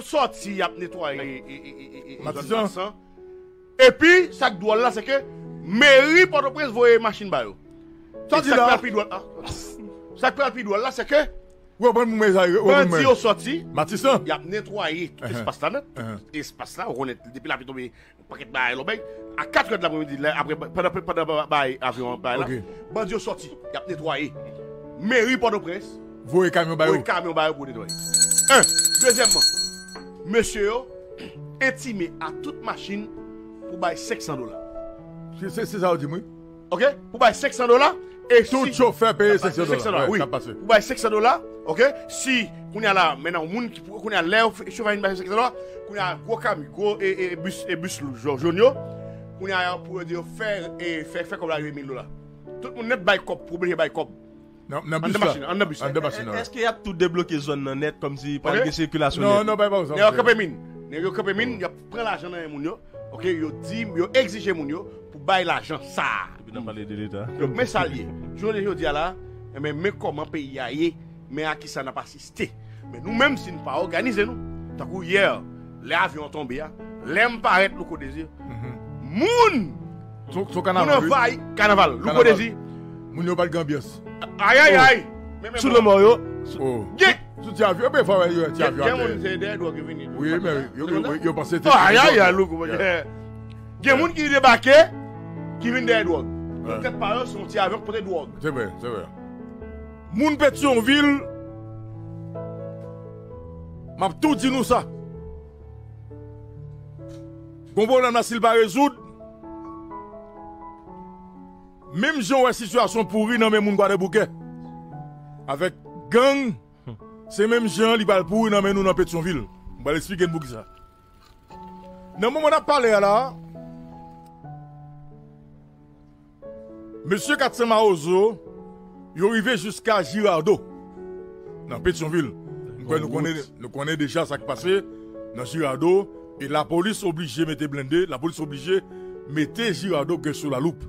nous sorti, il a nettoyé et puis ça doit là c'est que mairie Port-au-Prince voyait machine bayo. Ça dit là ça qui doit là c'est que Bandio sorti, il a nettoyé tout espace là, on est depuis la vie tombée à 4 heures de l'après-midi après pendant avion là. Bandio sorti, il a nettoyé. Mairie Port-au-Prince voyez camion bayo. Camion bayo pour nettoyer. Un, deuxièmement, monsieur intimé à toute machine pour bailler $500. C'est ça, dit moi. OK? Pour bailler $500 et tout si, chauffeur paye $500. Oui, pour bailler $500, OK? Si on a là maintenant monde qui on a l'air chauffeur une bailler $500, on a gros camion, gros et bus Jonio, on a pour dire faire et faire comme la $1000. Tout le monde net bail cop pour bailler cop. Non, non, est-ce qu'il y a tout débloqué zone net comme si par une circulation? Non, non, pas ça. Il y a copémine. Il y a copémine, il prend l'argent dans les mounio. OK, il dit, il exige mounio pour bailler l'argent ça. Il n'a pas parlé de l'État. Mais ça lié. Je dis là, mais comment payer ailleurs, mais à qui ça n'a pas assisté. Mais nous-mêmes si nous pas organisé nous. Tant que hier, les avions tombés, l'aime paraître le coup désir. Moun son carnaval. On carnaval, le coup désir. Mounio pas de ambiance. Aïe aïe aïe! Sous le moyo! Sous tu as vu, mais tu as vu. Oui, mais je pense que c'était. Aïe aïe aïe! Il y a des gens qui débarquent, qui viennent des drogues. Peut-être par eux, sont tu as vu, peut-être drogue. C'est vrai, c'est vrai. Moun Pétionville, m'a tout dit nous ça. Bon, bon, on a s'il va résoudre. Même si on a une situation pourrie dans les Kwa Bouke. Avec gang, c'est même gens qui parlent pourri dans nous dans Pétionville. On va expliquer un peu ça. Dans le moment où on a parlé là, monsieur Katsema Ozo, il est arrivé jusqu'à Girardeau, dans Pétionville. Nous connaissons déjà ce qui passé dans Girardeau. Et la police obligée de mettre blindé, la police obligée de mettre Girardeau que sur la loupe.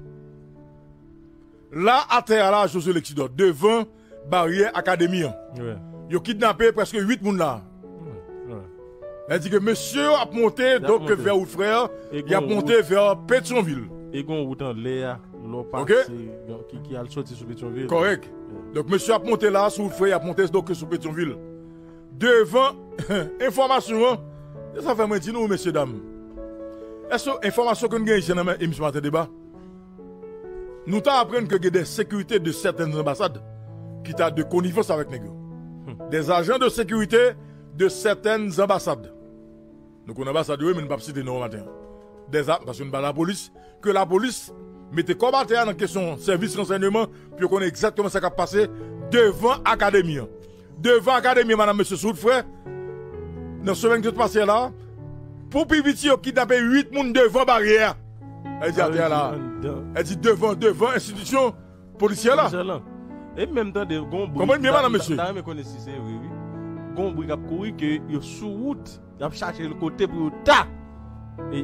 Là, à terre, là, José Léxidor, devant barrière académie. Ouais. Ils ont kidnappé presque 8 personnes là. Ouais. Elle dit que monsieur a monté donc vers Oufrère, il a monté vers Pétionville. Et qu'on route en l'air, l'opacé, qui a le sorti sur Pétionville. Correct. Ouais. Donc monsieur a monté là, sur Oufrère, il a monté donc sur Pétionville. Devant, information, ça fait mentir nous, messieurs, dames. Est-ce que l'information que nous avons ici dans l'émission Matin Debat? Nous t'apprenons que des sécurités de certaines ambassades qui t'a de connivence avec Negro. Des agents de sécurité de certaines ambassades. Donc on ambassade, oui, mais nous pas citer nos matins. Parce que nous parlons de la police, que la police mettait comme matin en question service renseignement, puis qu'on sait exactement ce qui a passé devant l'académie. Devant l'académie, madame, monsieur Soudfrère, dans ce semaine qui est passé là, pour Piviti, qui kidnappé 8 personnes devant barrière. Elle dit, là. Elle dit devant institution policière là. Et même temps, des gombres. Comment bien, madame, monsieur? Je connais si c'est oui. Gombres qui a couru, qui a sous route, qui a cherché le côté pour ta. Et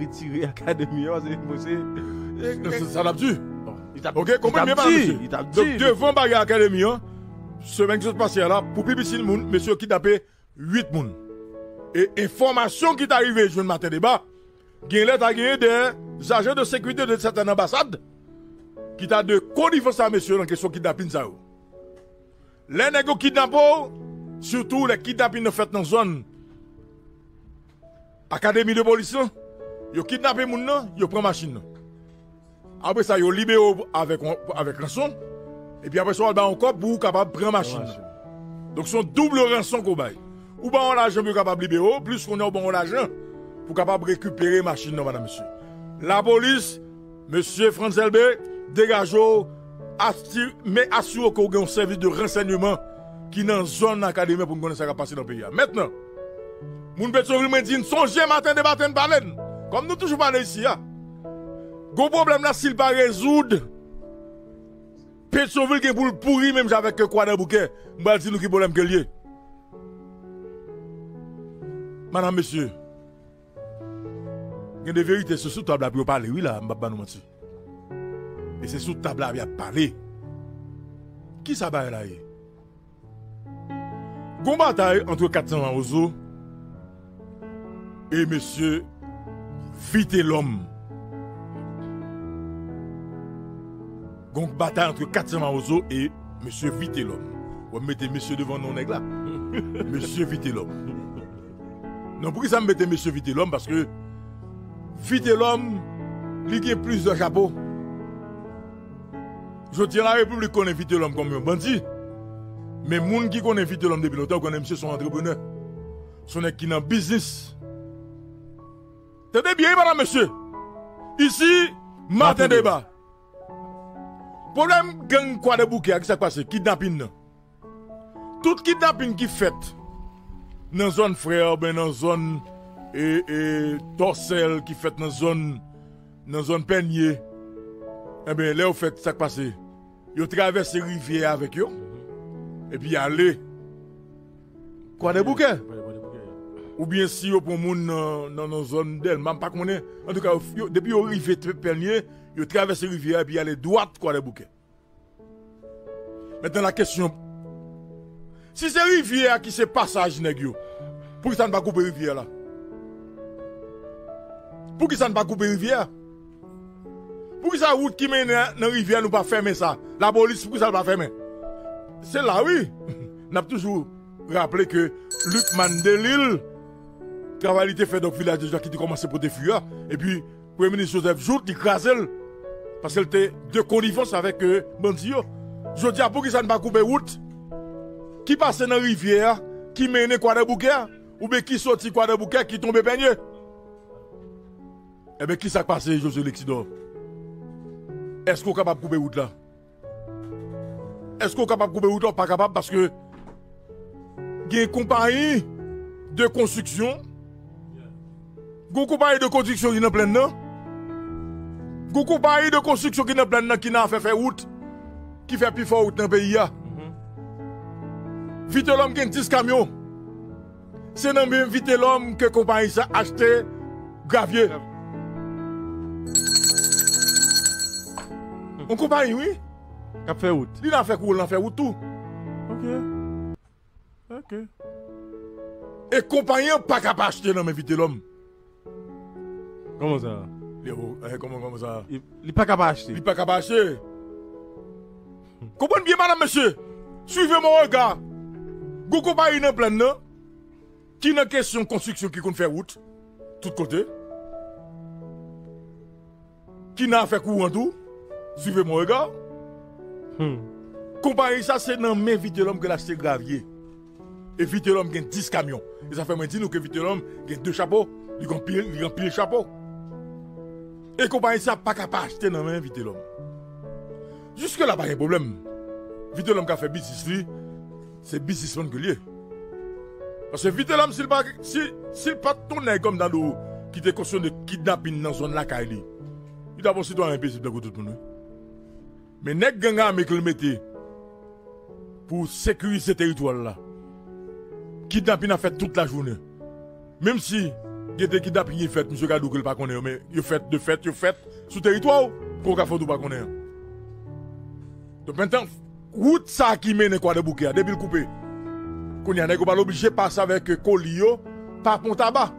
retirer l'académie. Ça l'a dit. Ok, comment bien, madame, monsieur? Donc, devant barrière académie, semaine qui s'est passée là, pour Pipissi, monsieur qui a tapé 8 personnes. Et information qui est arrivée, je ne m'attends pas. Guinlet a gagné des agents de sécurité de certaines ambassades qui t'a de connivence à monsieur dans la question kidnapping. Les négos kidnappés, surtout les kidnappings faits dans la zone académie de police, ils kidnappent les gens, ils prennent machine. Après ça, ils libèrent avec rançon. Et puis après ça, ils ont encore pour capable prendre machine. Donc, c'est un double rançon qu'on baille. Ou bien on a l'argent pour capable libérer, plus qu'on a l'argent. Pour capable récupérer machine, madame, monsieur. La police, monsieur Franz Elbe, dégage, mais assure qu'on a un service de renseignement qui est dans la zone académique pour nous connaître ce qui a passé dans le pays. Maintenant, mon Pétionville me dit, songez Matin Debat de baleine. Comme nous toujours parlons ici, le problème là, s'il ne pas résoudre, Pétionville qui est pour le pourri, même avec Kwa Bouke, je vais dire nous qui problème que lié. Madame, monsieur. Il y a des vérités sur cette table pour parler, oui, là, je ne vais pas nous mentir. Et c'est sur cette table pour parler. Qui ça va là? Il y a une bataille entre Katsema Ozo et monsieur Vitelhomme. Donc bataille entre Katsema Ozo et monsieur Vitelhomme. Vous mettez monsieur devant nous, nèg là. Monsieur Vitelhomme. Non, pourquoi ça me mettait monsieur Vitelhomme? Parce que Vitelhomme, il a plus de chapeaux. Je tiens la République qu'on invite l'homme comme un bandit. Mais les gens qui invitent l'homme depuis longtemps, qu'on aime son entrepreneur. Son est qui dans le business. Tenez bien, madame, monsieur. Ici, Matin Debat. Problème gang Kwa Bouke, qu'est-ce qui s'est passé? Kidnapping. Tout kidnapping qui fait dans la zone frère, dans la zone torsel, qui fait dans la zone, Pernier. Eh bien, là, au fait, ça qui passe, ils traversent les rivières avec eux, et puis ils allaient. Kwa Bouke? Ou bien si ils prennent les gens dans nos zones d'elle, même pas qu'on est. En tout cas, depuis qu'ils arrivent à Pernier, ils traversent les rivières et puis ils allaient droite Kwa Bouke. Maintenant, la question. Si c'est rivière qui se passage, pour qui ça ne va pas couper rivière là? Pour qui ça ne va pas couper rivière? Pourquoi ça route qui mène dans la rivière nous pas fermer ça? La police, pourquoi ça ne va pas fermer? C'est là, oui. N'a toujours rappelé que Luc Mandelil, travail était fait dans le village déjà qui a commencé pour des fuyards. Et puis, le Premier ministre Joseph Jout, il crasait. Parce qu'il était de connivence avec Bandio. Je dis à pourquoi ça ne va pas couper route? Qui passait dans la rivière, qui mène Kwa Bouke? Ou bien qui sortit Kwa Bouke, qui tombe peigné? Eh bien, qui s'est passé, José Léxidor? Est-ce qu'on est capable de couper route là? Est-ce qu'on est capable de couper route là? Pas capable parce que il y a une compagnie de construction. Il y a une compagnie de construction qui est en plein dedans. Il y a une compagnie de construction qui est en plein dedans, qui n'a fait faire route, qui fait plus fort route dans le pays. Vitelhomme qui a 10 camions. C'est dans le même Vitelhomme que la compagnie a acheté gravier. On compagnie, oui. Il a fait route. Il a fait route, il a fait route tout. Ok. Ok. Et compagnie n'a pas capable d'acheter dans mes Vitelhomme. Comment ça? Comment ça? Il n'est pas capable d'acheter. Il n'est pas capable d'acheter. Comprenez bien, madame, monsieur. Suivez mon regard. Vous compagnie dans plein non? Qui n'a question de construction qui compte faire route? Tout côté. Qui n'a fait courant tout? Suivez mon regard. Compagnie, ça, c'est dans mes Vitelhomme que l'acheter gravier. Et Vitelhomme qui a 10 camions. Et ça fait moins dire que Vitelhomme qui a 2 chapeaux. Il a pile chapeau. Et compagnie, ça, pas capable d'acheter dans mes Vitelhomme. Jusque-là, il n'y a pas de problème. Vitelhomme qui a fait business, c'est businessman que lié. Parce que Vitelhomme, s'il ne pas tourner comme dans l'eau, qui était question de kidnapping dans la zone de la Kayli, il a un citoyen impossible de tout le monde. Mais les gangs avec le métier pour sécuriser ce territoire-là, kidnapping a fait toute la journée. Même si il y a des kidnappings qui fait, M. Gadou, pas qu'on est, mais il fait de fait, il fait sur le territoire, qu'on ne fait pas qu'on est. Donc maintenant, route ça qui mène Kwa Bouke, depuis le coupé, qu'on y a n'est pas obligé de passer avec Colio, par Pont-Tabac.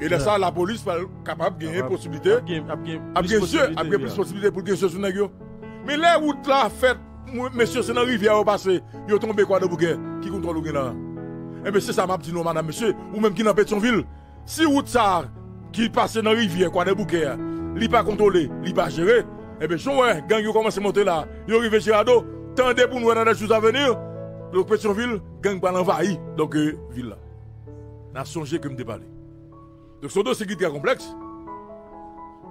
Et là, ça, la police va être capable de gagner des possibilités. Possibilités pour gagner ce scenario. Mais les routes là, faites, monsieur, c'est dans la rivière au passé, ils ont tombé Kwa Bouke, qui contrôle le là. Eh bien, c'est ça, ma petite non, madame, monsieur, ou même qui est dans Pétionville. Si route ça, qui passe dans la rivière, Kwa Bouke, il n'est pas contrôlé, il n'est pas géré, eh bien, je vois, gang, ils commencent à monter là, ils arrivent à Girardeau, tendez pour nous dans des choses à venir. Donc, Pétionville, gang, va l'envahir. Donc, ville là. N'a songé que me déballer. Donc, ce dossier est très complexe.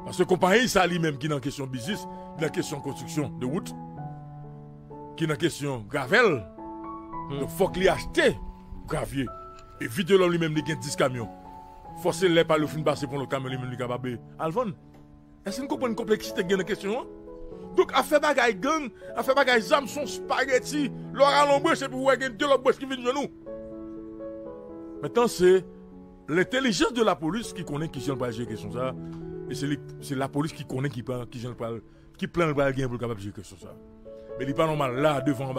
Parce que compagnie, ça lui-même qui est dans la question business, qui est dans question construction de route, qui est dans question gravel. Donc, faut qu'il achète gravier. Et Vitelhomme lui-même, il a 10 camions. Forcez les par le fin passer pour le camion lui-même, il est capable. Alvon, est-ce que vous comprenez la complexité de la question? Donc, à faire bagaille gang, à faire bagaille zam, son spaghetti, l'oral en brèche, et puis vous avez deux autres brèches qui viennent de nous. Maintenant, c'est l'intelligence de la police qui connaît qui gère pas gérer question ça. Et c'est la police qui connaît qui plaint le bal gain pour le capable de gérer question ça. Mais il n'est pas normal là, devant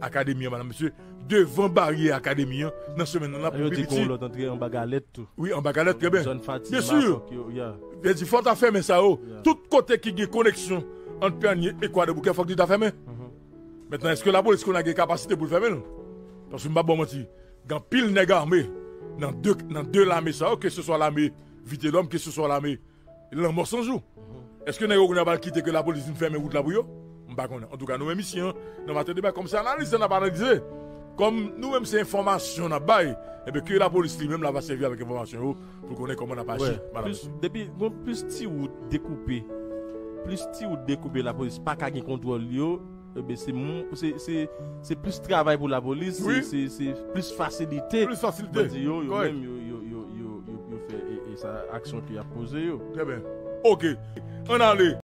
l'académie, madame, monsieur, devant barrière académie, dans ce moment-là, pour petit. Qu'on l'autre entrée en bagalette, tout. Oui, en bagalette, très bien. Bien sûr. Il dit, faut fermer ça, oh. Tout côté qui a une connexion entre Pernier et Kwa Bouke, il faut que tu fermes. Maintenant, est-ce que la police a une capacité pour le fermer, non? Parce que je ne vais pas mentir. Quand pile nèg armé, dans deux l'armée, ça, que ce soit l'armée Vitelhomme, que ce soit l'armée Lanmò San Jou. Est-ce que nous n'avons pas quitté que la police nous ferme route la bouillot? En tout cas, nous-mêmes ici, dans Matin Debat, comme ça, analyse, on n'a pas analysé. Comme nous-mêmes, ces informations, on a baillé, et bien que la police lui-même va servir avec information pour qu'on ait comment on a passé. Depuis, plus si vous découpez, la police, pas qu'à qui contrôle, c'est plus travail pour la police, c'est plus facilité. Plus facilité. Même, yo fait action qui a posé. Très bien. Ok. On allait.